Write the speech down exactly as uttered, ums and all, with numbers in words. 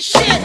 funky shit.